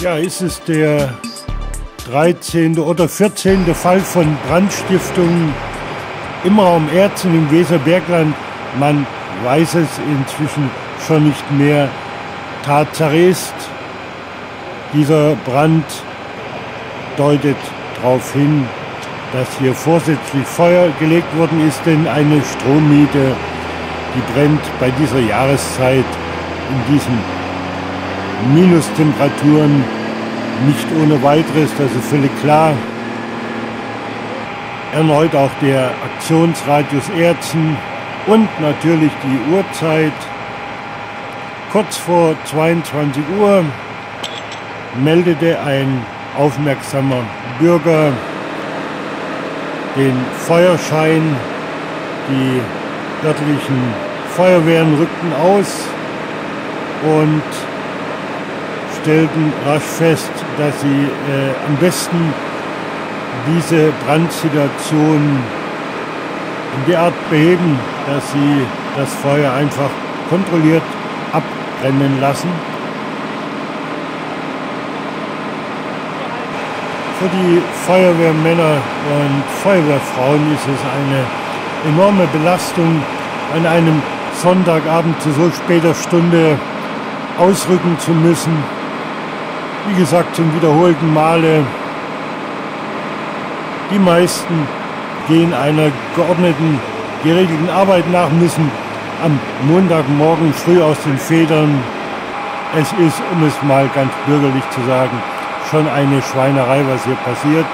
Ja, ist es der 13. oder 14. Fall von Brandstiftungen im Raum Aerzen im Weserbergland. Man weiß es inzwischen schon nicht mehr. Tatsache ist, dieser Brand deutet darauf hin, dass hier vorsätzlich Feuer gelegt worden ist, denn eine Strommiete, die brennt bei dieser Jahreszeit in diesen Minustemperaturen nicht ohne weiteres, das ist völlig klar. Erneut auch der Aktionsradius Aerzen und natürlich die Uhrzeit. Kurz vor 22 Uhr meldete ein aufmerksamer Bürger den Feuerschein. Die örtlichen Feuerwehren rückten aus und stellten rasch fest, dass sie am besten diese Brandsituation in der Art beheben, dass sie das Feuer einfach kontrolliert abbrennen lassen. Für die Feuerwehrmänner und Feuerwehrfrauen ist es eine enorme Belastung, an einem Sonntagabend zu so später Stunde ausrücken zu müssen. Wie gesagt, zum wiederholten Male. Die meisten gehen einer geordneten, geregelten Arbeit nach, müssen am Montagmorgen früh aus den Federn. Es ist, um es mal ganz bürgerlich zu sagen, schon eine Schweinerei, was hier passiert.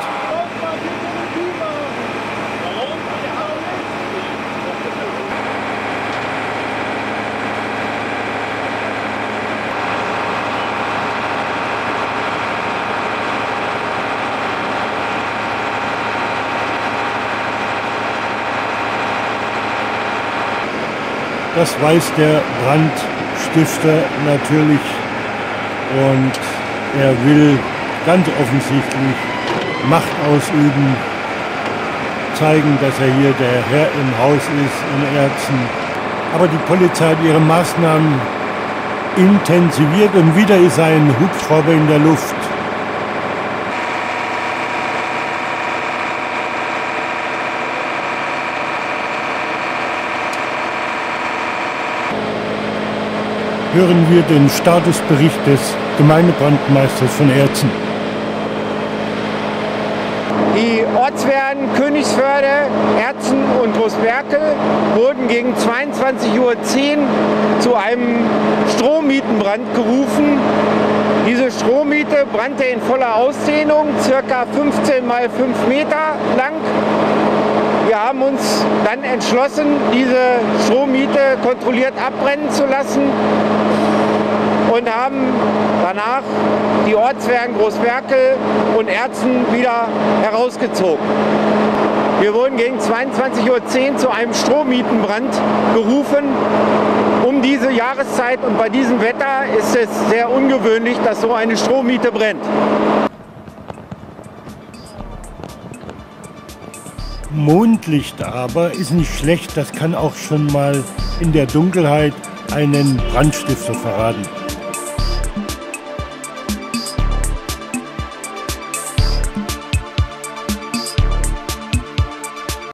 Das weiß der Brandstifter natürlich und er will ganz offensichtlich Macht ausüben, zeigen, dass er hier der Herr im Haus ist, in Aerzen. Aber die Polizei hat ihre Maßnahmen intensiviert und wieder ist ein Hubschrauber in der Luft. Hören wir den Statusbericht des Gemeindebrandmeisters von Aerzen. Die Ortswehren Königsförde, Aerzen und Großberkel wurden gegen 22.10 Uhr zu einem Strommietenbrand gerufen. Diese Strommiete brannte in voller Ausdehnung, ca. 15 mal 5 Meter lang. Wir haben uns dann entschlossen, diese Strommiete kontrolliert abbrennen zu lassen. Und haben danach die Ortswehren Großberkel und Aerzen wieder herausgezogen. Wir wurden gegen 22.10 Uhr zu einem Strommietenbrand gerufen. Um diese Jahreszeit und bei diesem Wetter ist es sehr ungewöhnlich, dass so eine Strommiete brennt. Mondlicht aber ist nicht schlecht, das kann auch schon mal in der Dunkelheit einen Brandstifter verraten.